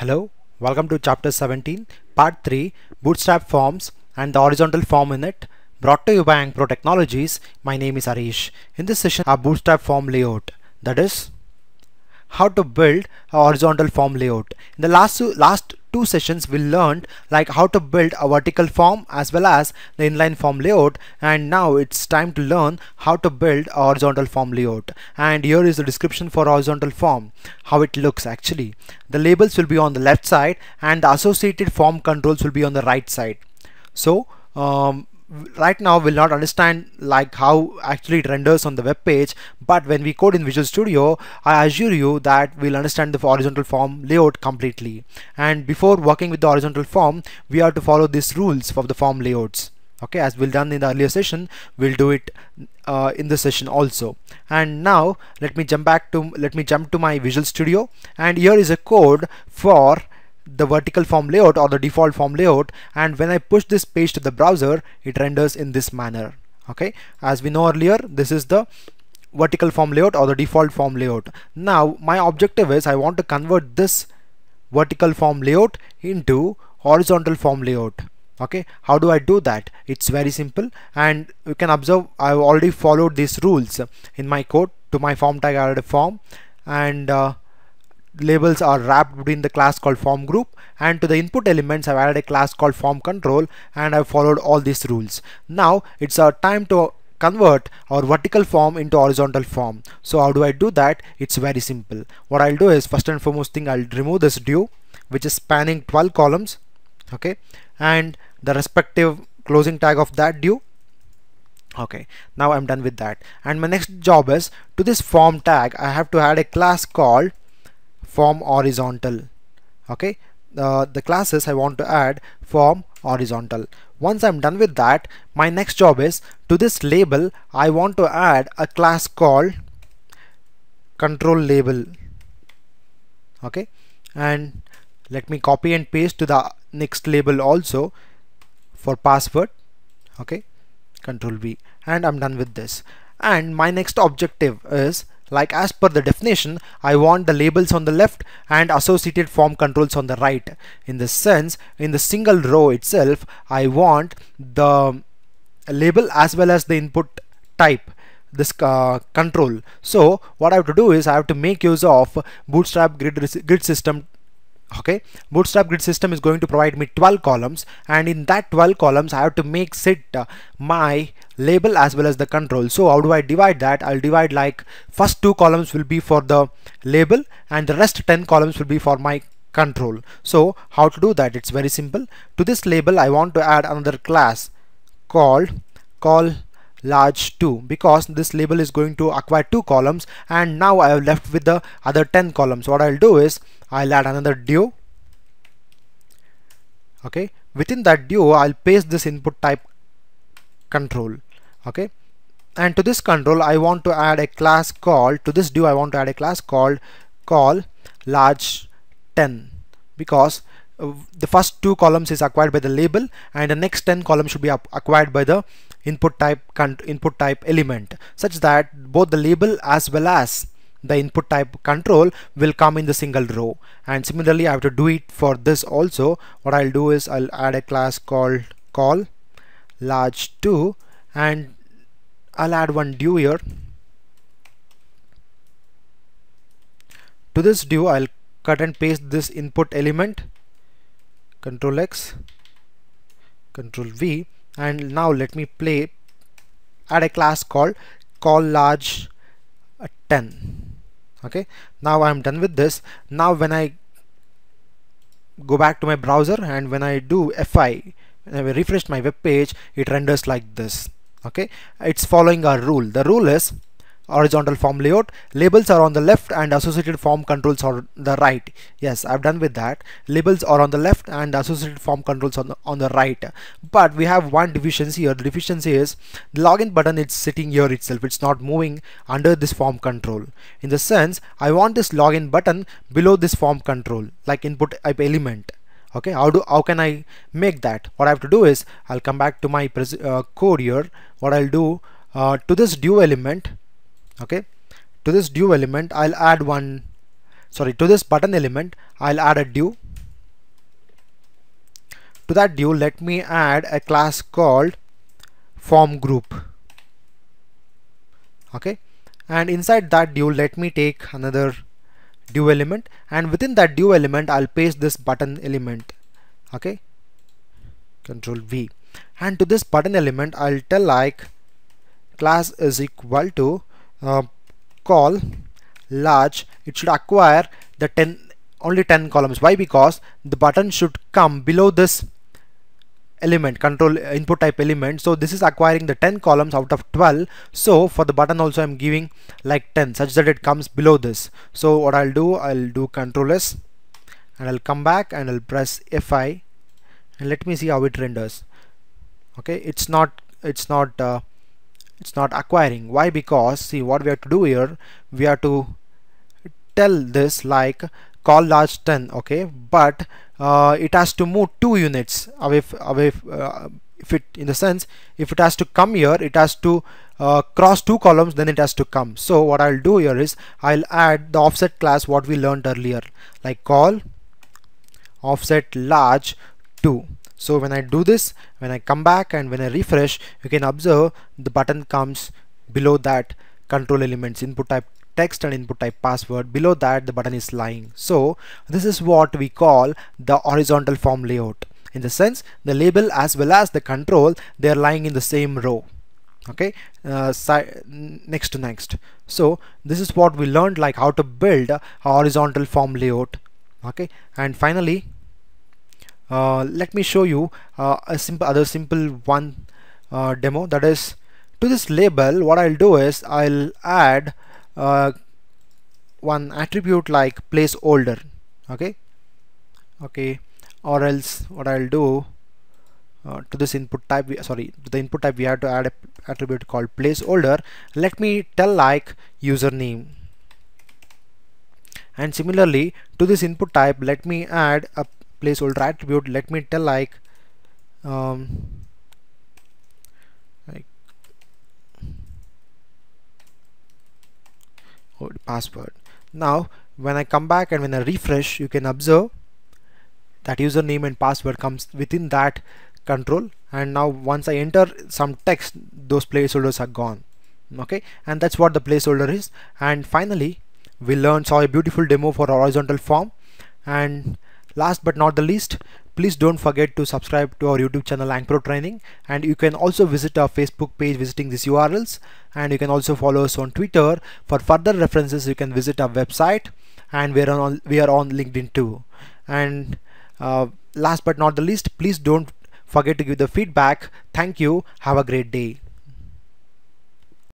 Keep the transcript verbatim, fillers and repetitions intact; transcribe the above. Hello, welcome to chapter seventeen, part three, Bootstrap Forms and the Horizontal Form in it, brought to you by Ankpro Technologies. My name is Harish. In this session, our Bootstrap Form layout, that is, how to build a horizontal form layout. In the last two, last two sessions, we learned like how to build a vertical form as well as the inline form layout, and now it's time to learn how to build a horizontal form layout. And here is the description for horizontal form, how it looks actually. The labels will be on the left side and the associated form controls will be on the right side. So um, right now we'll not understand like how actually it renders on the web page, but when we code in Visual Studio, I assure you that we'll understand the horizontal form layout completely. And before working with the horizontal form, we have to follow these rules for the form layouts. Okay, as we've done in the earlier session, we'll do it uh, in this session also. And now let me jump back to let me jump to my Visual Studio, and here is a code for the vertical form layout or the default form layout, and when I push this page to the browser, it renders in this manner. Okay, as we know earlier, this is the vertical form layout or the default form layout. Now my objective is I want to convert this vertical form layout into horizontal form layout. Okay, how do I do that? It's very simple, and you can observe I've already followed these rules in my code. To my form tag I added a form, and uh, labels are wrapped between the class called form group, and to the input elements I've added a class called form control, and I've followed all these rules. Now it's our time to convert our vertical form into horizontal form. So how do I do that? It's very simple. What I'll do is, first and foremost thing, I'll remove this div which is spanning twelve columns, okay, and the respective closing tag of that div. Okay, now I'm done with that, and my next job is, to this form tag I have to add a class called form horizontal. Okay, uh, the classes I want to add form horizontal. Once I'm done with that, my next job is, to this label I want to add a class called control label. Okay, and let me copy and paste to the next label also for password. Okay, control V, and I'm done with this. And my next objective is, like as per the definition, I want the labels on the left and associated form controls on the right. In this sense, in the single row itself, I want the label as well as the input type, this uh, control. So what I have to do is I have to make use of Bootstrap grid, grid system. Okay, Bootstrap grid system is going to provide me twelve columns, and in that twelve columns I have to make sit uh, my label as well as the control. So how do I divide that? I'll divide like first two columns will be for the label and the rest ten columns will be for my control. So how to do that? It's very simple. To this label I want to add another class called call large two, because this label is going to acquire two columns, and now I have left with the other ten columns. What I'll do is I'll add another div. Okay, within that div I'll paste this input type control. Okay, and to this control I want to add a class called, to this div I want to add a class called call large ten, because the first two columns is acquired by the label and the next ten columns should be acquired by the input type input type element, such that both the label as well as the input type control will come in the single row. And similarly I have to do it for this also. What I'll do is I'll add a class called call large two, and I'll add one div here. To this div I'll cut and paste this input element control X, control V, and now let me play add a class called call large ten. Okay, now I'm done with this. Now when I go back to my browser and when I do F I, when I refresh my web page, it renders like this. Okay, it's following our rule. The rule is horizontal form layout, labels are on the left and associated form controls are the right. Yes, I've done with that. Labels are on the left and associated form controls on the, on the right. But we have one deficiency here. The deficiency is the login button is sitting here itself. It's not moving under this form control. In the sense, I want this login button below this form control, like input type element. Okay, how do how can I make that? What I have to do is I'll come back to my pres uh, code here. What I'll do uh, to this div element. Okay, to this div element I'll add one sorry to this button element I'll add a div. To that due, let me add a class called form group. Okay, and inside that due, let me take another due element, and within that due element, I'll paste this button element. Okay, Control V, and to this button element, I'll tell like class is equal to uh, call large. It should acquire the ten only ten columns. Why? Because the button should come below this element, control input type element. So this is acquiring the ten columns out of twelve. So for the button also I'm giving like ten, such that it comes below this. So what I'll do, I'll do Control S, and I'll come back and I'll press F five, and let me see how it renders. Okay, it's not it's not uh, it's not acquiring. Why? Because see, what we have to do here, we have to tell this like call large ten. Okay, but uh, it has to move two units away away uh, if it, in the sense, if it has to come here, it has to uh, cross two columns, then it has to come. So what I'll do here is I'll add the offset class what we learned earlier, like call offset large two. So when I do this, when I come back and when I refresh, you can observe the button comes below that control elements, input type text and input type password. Below that the button is lying. So this is what we call the horizontal form layout. In the sense, the label as well as the control, they are lying in the same row. Okay, uh, next to next. So this is what we learned, like how to build a horizontal form layout. Okay, and finally Uh, let me show you uh, a simple other simple one uh, demo, that is, to this label what I'll do is I'll add uh, one attribute like placeholder. Okay, okay, or else what I'll do, uh, to this input type we, sorry to the input type we have to add a attribute called placeholder. Let me tell like username, and similarly to this input type let me add a placeholder attribute. Let me tell like um, like oh, password. Now when I come back and when I refresh, you can observe that username and password comes within that control, and now once I enter some text, those placeholders are gone. Okay, and that's what the placeholder is. And finally we learned, saw a beautiful demo for horizontal form. And last but not the least, please don't forget to subscribe to our YouTube channel Ankpro Training, and you can also visit our Facebook page visiting these U R Ls, and you can also follow us on Twitter. For further references you can visit our website, and we are on, we are on LinkedIn too. And uh, last but not the least, please don't forget to give the feedback. Thank you. Have a great day.